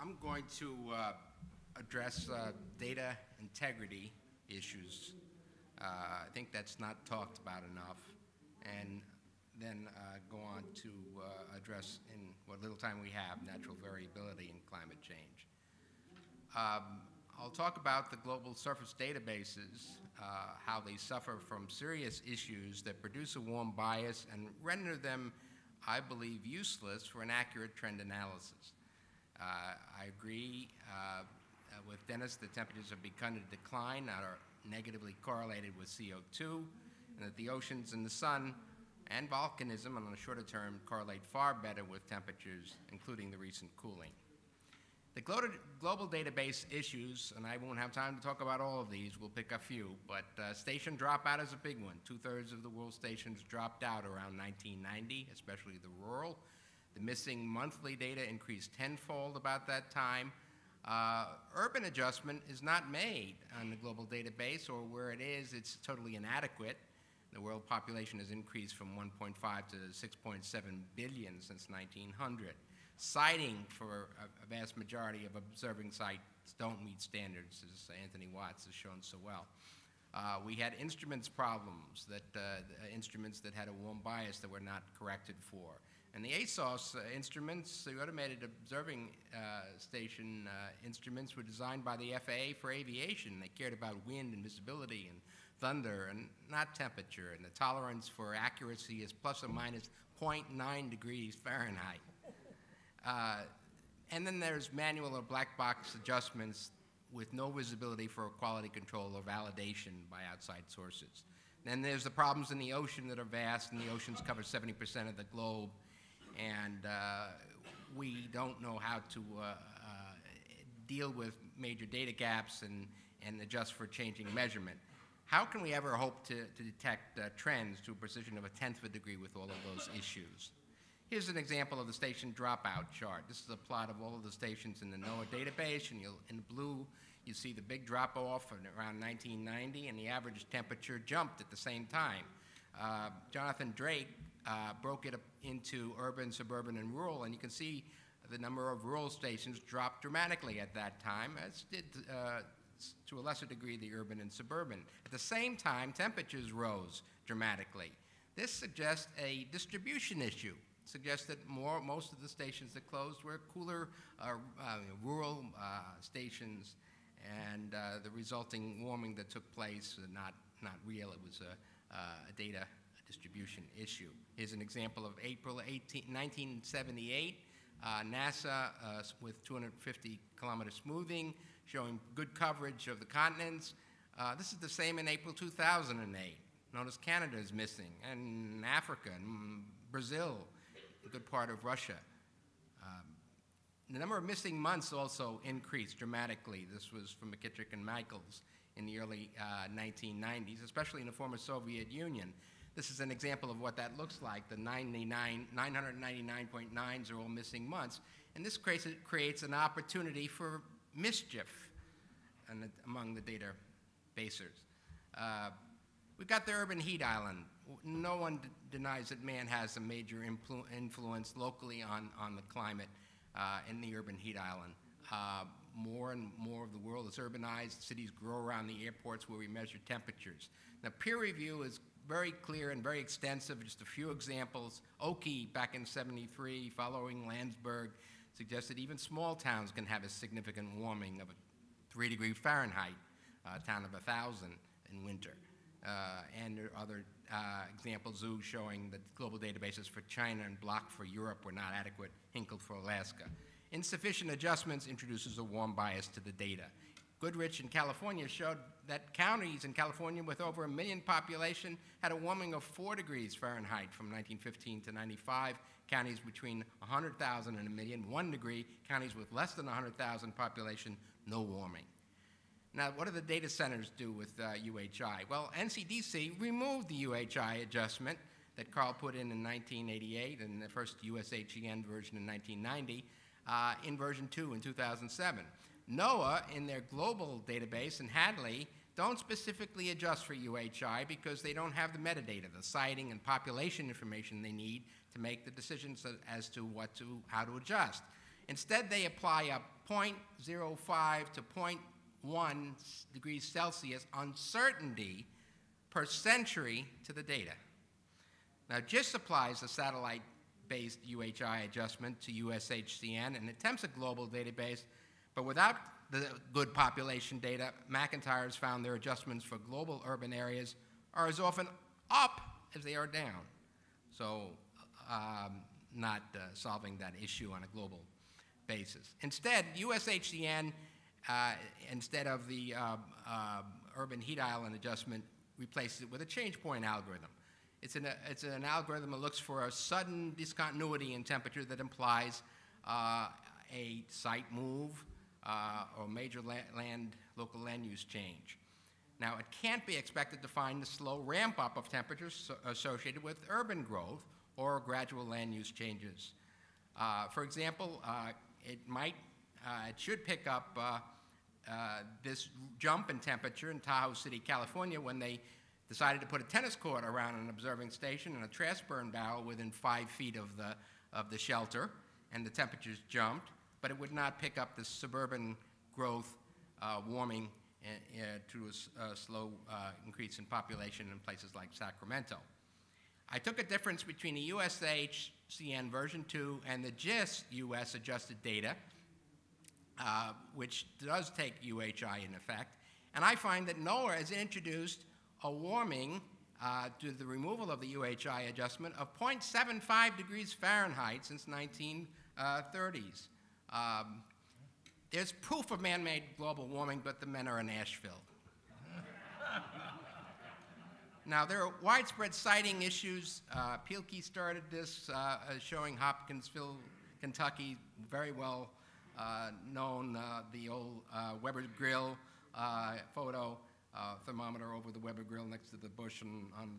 I'm going to address data integrity issues. I think that's not talked about enough. And then go on to address, in what little time we have, natural variability in climate change. I'll talk about the global surface databases, how they suffer from serious issues that produce a warm bias and render them, I believe, useless for an accurate trend analysis. I agree with Dennis that temperatures have begun to decline that are negatively correlated with CO2, and that the oceans and the sun and volcanism, and on the shorter term, correlate far better with temperatures, including the recent cooling. The global database issues, and I won't have time to talk about all of these, we'll pick a few, but station dropout is a big one. 2/3 of the world's stations dropped out around 1990, especially the rural. The missing monthly data increased tenfold about that time. Urban adjustment is not made on the global database, or where it is, it's totally inadequate. The world population has increased from 1.5 to 6.7 billion since 1900. Sighting for a vast majority of observing sites don't meet standards, as Anthony Watts has shown so well. We had instruments problems, that instruments that had a warm bias that were not corrected for. And the ASOS instruments, the automated observing station instruments, were designed by the FAA for aviation. They cared about wind and visibility and thunder and not temperature, and the tolerance for accuracy is plus or minus 0.9 degrees Fahrenheit. And then there's manual or black box adjustments with no visibility for quality control or validation by outside sources. Then there's the problems in the ocean that are vast, and the oceans cover 70% of the globe, and we don't know how to deal with major data gaps and adjust for changing measurement. How can we ever hope to detect trends to a precision of a tenth of a degree with all of those issues? Here's an example of the station dropout chart. This is a plot of all of the stations in the NOAA database, and in blue, you see the big drop-off around 1990, and the average temperature jumped at the same time. Jonathan Drake broke it up into urban, suburban, and rural, and you can see the number of rural stations dropped dramatically at that time, as did to a lesser degree the urban and suburban. At the same time, temperatures rose dramatically. This suggests a distribution issue. It suggests that most of the stations that closed were cooler rural stations, and the resulting warming that took place was not real. It was a data distribution issue. Here's an example of April 18, 1978. NASA with 250 kilometer smoothing, showing good coverage of the continents. This is the same in April 2008. Notice Canada is missing, and Africa, and Brazil, a good part of Russia. The number of missing months also increased dramatically. This was from McKittrick and Michaels in the early 1990s, especially in the former Soviet Union. This is an example of what that looks like. The 999.9s are all missing months. And this creates an opportunity for mischief among the data basers. We've got the urban heat island. No one denies that man has a major influence locally on the climate in the urban heat island. More and more of the world is urbanized. Cities grow around the airports where we measure temperatures. Now, peer review is very clear and very extensive. Just a few examples. Oakey, back in '73, following Landsberg, suggested even small towns can have a significant warming of a 3 degree Fahrenheit, a town of 1,000 in winter. And there are other examples, Zoo showing that global databases for China and Block for Europe were not adequate, Hinkled for Alaska. Insufficient adjustments introduces a warm bias to the data. Goodrich in California showed that counties in California with over 1 million population had a warming of 4 degrees Fahrenheit from 1915 to 95. Counties between 100,000 and 1 million, 1 degree. Counties with less than 100,000 population, no warming. Now, what do the data centers do with UHI? Well, NCDC removed the UHI adjustment that Carl put in 1988 and the first USHGN version in 1990 in version 2 in 2007. NOAA, in their global database in Hadley, don't specifically adjust for UHI because they don't have the metadata, the sighting and population information they need to make the decisions as to how to adjust. Instead, they apply a 0.05 to 0.1 degrees Celsius uncertainty per century to the data. Now, GISS applies a satellite-based UHI adjustment to USHCN and attempts a global database, but without the good population data, McIntyre's found their adjustments for global urban areas are as often up as they are down. So not solving that issue on a global basis. Instead, USHDN, instead of the urban heat island adjustment, replaces it with a change point algorithm. It's an algorithm that looks for a sudden discontinuity in temperature that implies a site move or major local land use change. Now, it can't be expected to find the slow ramp up of temperatures associated with urban growth or gradual land use changes. For example, it should pick up this jump in temperature in Tahoe City, California, when they decided to put a tennis court around an observing station and a trash burn barrel within 5 feet of the shelter, and the temperatures jumped, but it would not pick up the suburban growth warming to a slow increase in population in places like Sacramento. I took a difference between the USHCN version 2 and the GISS US adjusted data, which does take UHI in effect, and I find that NOAA has introduced a warming to the removal of the UHI adjustment of 0.75 degrees Fahrenheit since 1930s. There's proof of man-made global warming, but the men are in Asheville. Now, there are widespread siting issues. Pilkey started this, showing Hopkinsville, Kentucky, very well known, the old Weber Grill photo, thermometer over the Weber Grill next to the bush on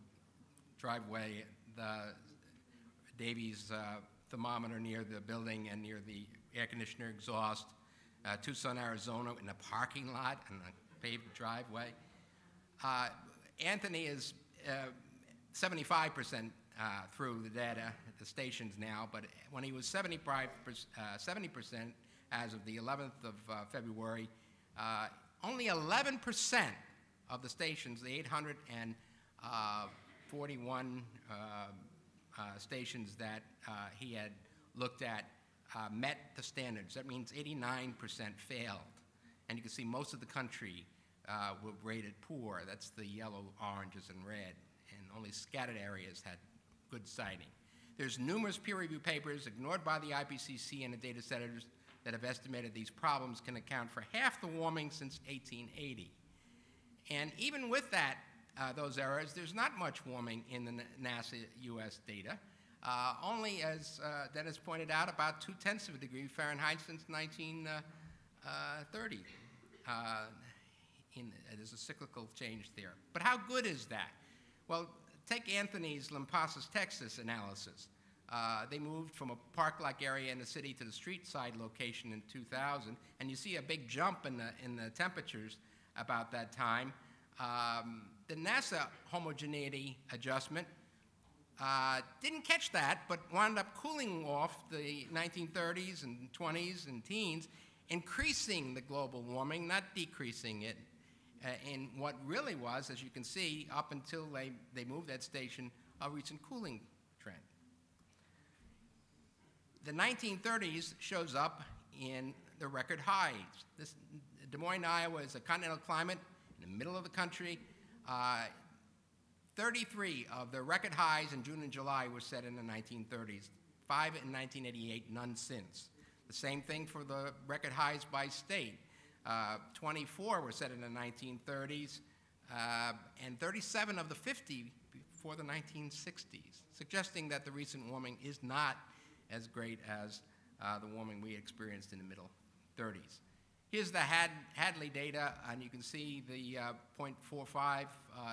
driveway, the Davies thermometer near the building and near the air conditioner exhaust, Tucson, Arizona, in a parking lot and a paved driveway. Anthony is 75% through the data at the stations now, but when he was 70% as of the 11th of February, only 11% of the stations, the 841 stations that he had looked at, met the standards. That means 89% failed. And you can see most of the country were rated poor. That's the yellow, oranges, and red. And only scattered areas had good sighting. There's numerous peer review papers ignored by the IPCC and the data setters that have estimated these problems can account for half the warming since 1880. And even with that, those errors, there's not much warming in the NASA US data. Only, as Dennis pointed out, about 0.2 of a degree Fahrenheit since 1930. There's a cyclical change there. But how good is that? Well, take Anthony's Lampasas, Texas analysis. They moved from a park-like area in the city to the street-side location in 2000, and you see a big jump in the temperatures about that time. The NASA homogeneity adjustment didn't catch that, but wound up cooling off the 1930s and 20s and teens, increasing the global warming, not decreasing it, in what really was, as you can see, up until they moved that station, a recent cooling trend. The 1930s shows up in the record highs. Des Moines, Iowa is a continental climate in the middle of the country. 33 of the record highs in June and July were set in the 1930s, 5 in 1988, none since. The same thing for the record highs by state. 24 were set in the 1930s, and 37 of the 50 before the 1960s, suggesting that the recent warming is not as great as the warming we experienced in the middle 30s. Here's the Hadley data, and you can see the 0.45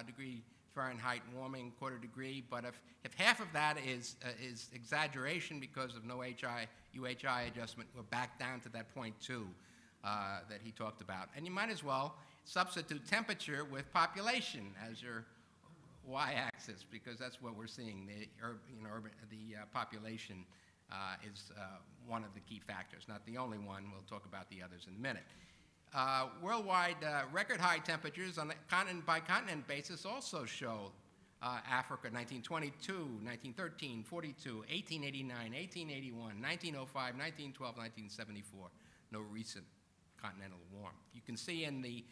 degree Fahrenheit warming, quarter degree, but if half of that is exaggeration because of no UHI adjustment, we're back down to that 0.2 that he talked about. And you might as well substitute temperature with population as your y-axis, because that's what we're seeing, the population is one of the key factors. Not the only one. We'll talk about the others in a minute. Worldwide record high temperatures on a continent by continent basis also show Africa 1922, 1913, 42, 1889, 1881, 1905, 1912, 1974. No recent continental warm. You can see in the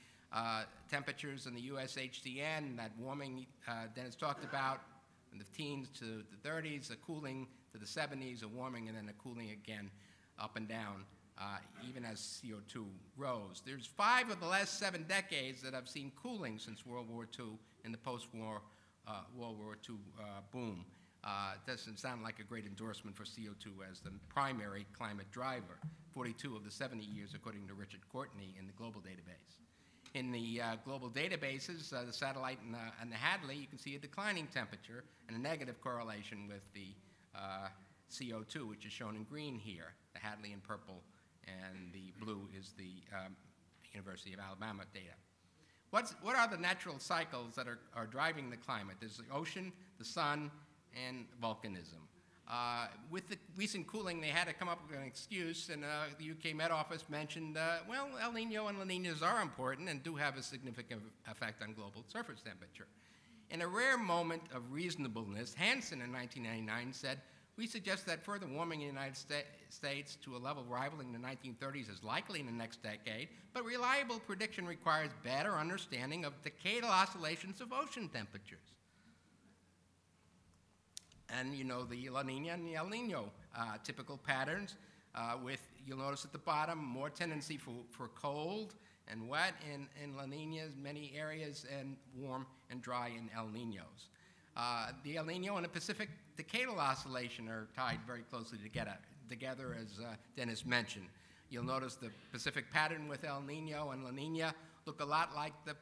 temperatures in the USHDN, that warming Dennis talked about, in the teens to the 30s, a cooling to the 70s, a warming, and then a cooling again up and down, even as CO2 rose. There's 5 of the last 7 decades that have seen cooling since World War II in the post-war World War II boom. Doesn't sound like a great endorsement for CO2 as the primary climate driver. 42 of the 70 years, according to Richard Courtney, in the global database. In the global databases, the satellite and the Hadley, you can see a declining temperature and a negative correlation with the CO2, which is shown in green here. The Hadley in purple, and the blue is the University of Alabama data. What are the natural cycles that are driving the climate? There's the ocean, the sun, and volcanism. With the recent cooling, they had to come up with an excuse, and the UK Met Office mentioned, well, El Nino and La Niñas are important and do have a significant effect on global surface temperature. In a rare moment of reasonableness, Hansen in 1999 said, we suggest that further warming in the United States to a level rivaling the 1930s is likely in the next decade, but reliable prediction requires better understanding of decadal oscillations of ocean temperatures. And you know the La Niña and the El Nino typical patterns with, you'll notice at the bottom, more tendency for cold and wet in La Niñas, many areas, and warm and dry in El Ninos. The El Nino and the Pacific decadal oscillation are tied very closely together as Dennis mentioned. You'll notice the Pacific pattern with El Nino and La Niña look a lot like the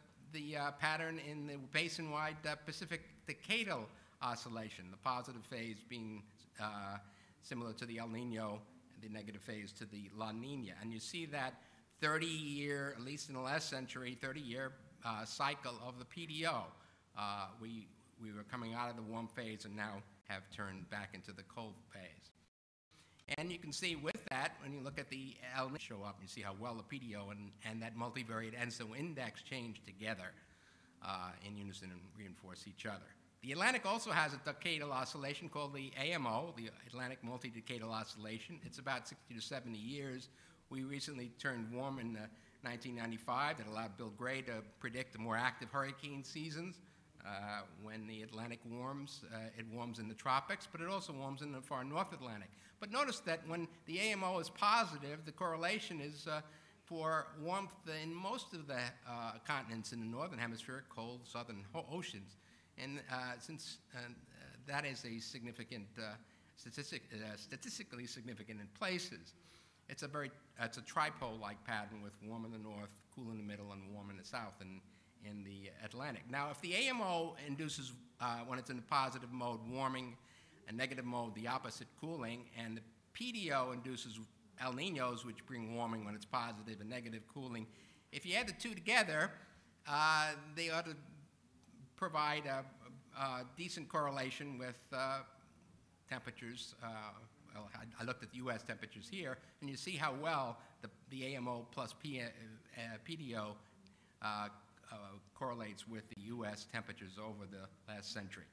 pattern in the basin-wide Pacific decadal oscillation, the positive phase being similar to the El Nino, the negative phase to the La Nina. And you see that 30-year, at least in the last century, 30-year cycle of the PDO. We were coming out of the warm phase and now have turned back into the cold phase. And you can see with that, when you look at the El Nino show up, you see how well the PDO and that multivariate ENSO index change together in unison and reinforce each other. The Atlantic also has a decadal oscillation called the AMO, the Atlantic Multi-Decadal Oscillation. It's about 60 to 70 years. We recently turned warm in 1995 that allowed Bill Gray to predict the more active hurricane seasons. When the Atlantic warms, it warms in the tropics, but it also warms in the far North Atlantic. But notice that when the AMO is positive, the correlation is for warmth in most of the continents in the Northern Hemisphere, cold Southern oceans. And since that is a significant, statistically significant in places, it's a very, it's a tripole-like pattern with warm in the north, cool in the middle, and warm in the south in the Atlantic. Now, if the AMO induces, when it's in the positive mode, warming, and negative mode, the opposite, cooling, and the PDO induces El Ninos, which bring warming when it's positive and negative cooling, if you add the two together, they ought to provide a decent correlation with temperatures. Well, I looked at the US temperatures here, and you see how well the AMO plus PDO correlates with the US temperatures over the last century.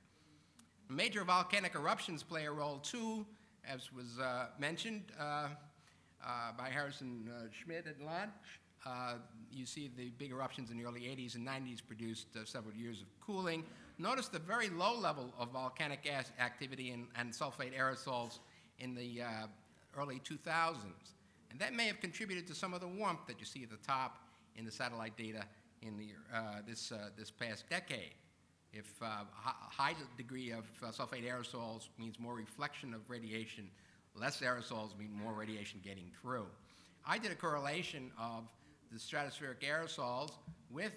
Major volcanic eruptions play a role too, as was mentioned by Harrison Schmidt and Lund. You see the big eruptions in the early 80s and 90s produced several years of cooling. Notice the very low level of volcanic gas activity and sulfate aerosols in the early 2000s. And that may have contributed to some of the warmth that you see at the top in the satellite data in the, this past decade. If high degree of sulfate aerosols means more reflection of radiation, less aerosols mean more radiation getting through. I did a correlation of the stratospheric aerosols with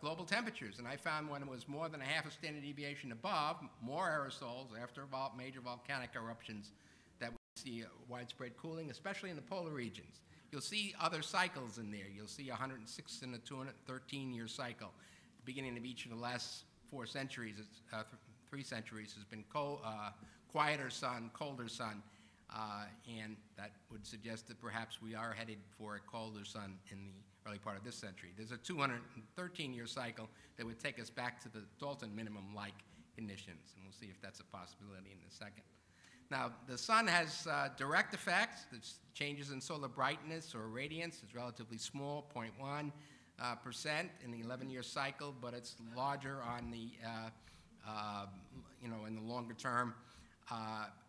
global temperatures. And I found when it was more than a half a standard deviation above, more aerosols after major volcanic eruptions that we see widespread cooling, especially in the polar regions. You'll see other cycles in there. You'll see 106 and a 213-year cycle. At the beginning of each of the last 4 centuries, 3 centuries, has been quieter sun, colder sun. And that would suggest that perhaps we are headed for a colder sun in the early part of this century. There's a 213-year cycle that would take us back to the Dalton minimum-like conditions, and we'll see if that's a possibility in a second. Now, the sun has direct effects. The changes in solar brightness or radiance is relatively small, 0.1% in the 11-year cycle, but it's larger on the, in the longer term.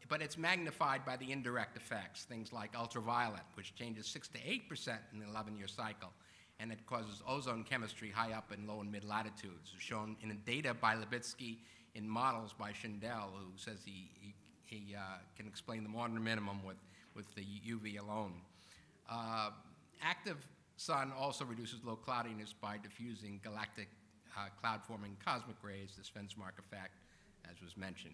But it's magnified by the indirect effects, things like ultraviolet, which changes 6 to 8% in the 11-year cycle, and it causes ozone chemistry high up in low and mid latitudes, shown in data by Levitsky in models by Schindel, who says he can explain the modern minimum with the UV alone. Active sun also reduces low cloudiness by diffusing galactic cloud-forming cosmic rays, the Svensmark effect, as was mentioned.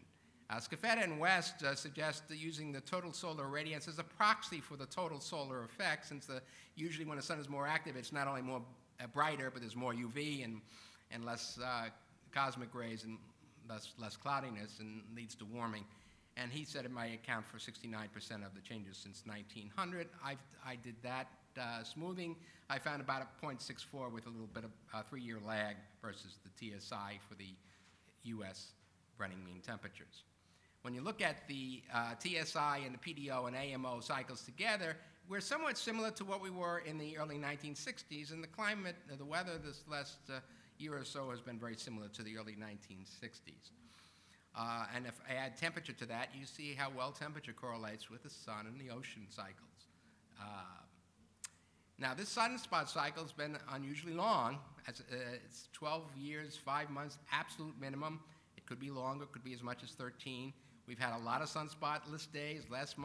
Scafetta and West suggest using the total solar radiance as a proxy for the total solar effect, since usually when the sun is more active, it's not only more brighter, but there's more UV and less cosmic rays and less cloudiness, and leads to warming. And he said it might account for 69% of the changes since 1900. I did that smoothing. I found about a 0.64 with a little bit of 3-year lag versus the TSI for the U.S. running mean temperatures. When you look at the TSI and the PDO and AMO cycles together, we're somewhat similar to what we were in the early 1960s, and the climate, the weather this last year or so has been very similar to the early 1960s. And if I add temperature to that, you see how well temperature correlates with the sun and the ocean cycles. Now, this sunspot cycle has been unusually long. It's 12 years, 5 months, absolute minimum. It could be longer, could be as much as 13. We've had a lot of sunspot list days. Last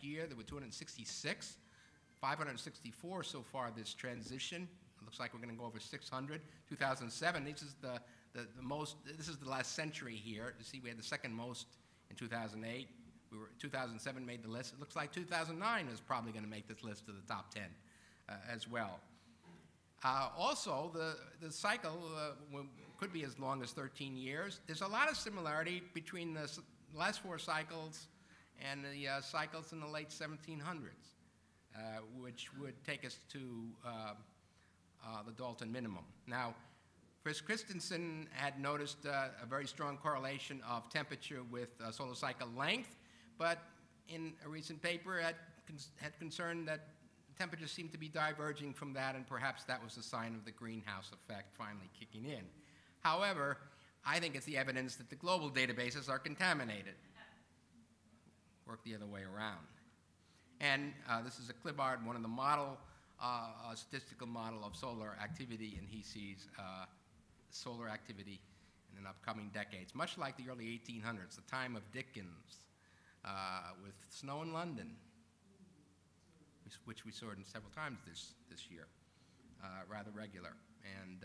year, there were 266, 564 so far this transition. It looks like we're going to go over 600. 2007, this is the most, this is the last century here. You see we had the second most in 2008. 2007 made the list. It looks like 2009 is probably going to make this list of the top 10 as well. Also, the cycle could be as long as 13 years. There's a lot of similarity between the last 4 cycles and the cycles in the late 1700s, which would take us to the Dalton minimum. Now, Chris Christensen had noticed a very strong correlation of temperature with solar cycle length, but in a recent paper had concern that temperatures seemed to be diverging from that, and perhaps that was a sign of the greenhouse effect finally kicking in. However, I think it's the evidence that the global databases are contaminated. Work the other way around. And this is a Clibbard, one of the model, a statistical model of solar activity, and he sees solar activity in the upcoming decades, much like the early 1800s, the time of Dickens, with snow in London, which we saw in several times this year, rather regular. And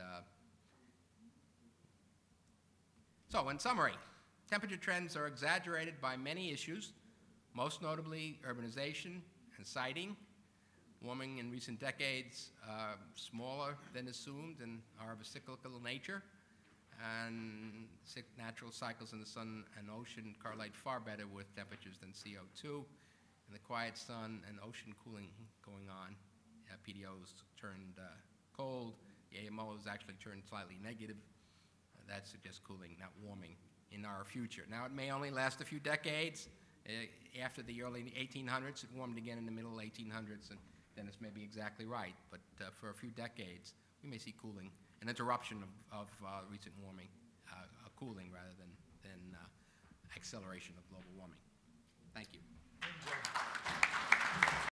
so in summary, temperature trends are exaggerated by many issues, most notably urbanization and siting. Warming in recent decades, smaller than assumed and are of a cyclical nature, and natural cycles in the sun and ocean correlate far better with temperatures than CO2, and the quiet sun and ocean cooling going on. PDO's turned cold, the AMO's actually turned slightly negative. That suggests cooling, not warming, in our future. Now, it may only last a few decades. After the early 1800s, it warmed again in the middle 1800s, and Dennis may be exactly right, but for a few decades, we may see cooling, an interruption of recent warming, cooling rather than acceleration of global warming. Thank you.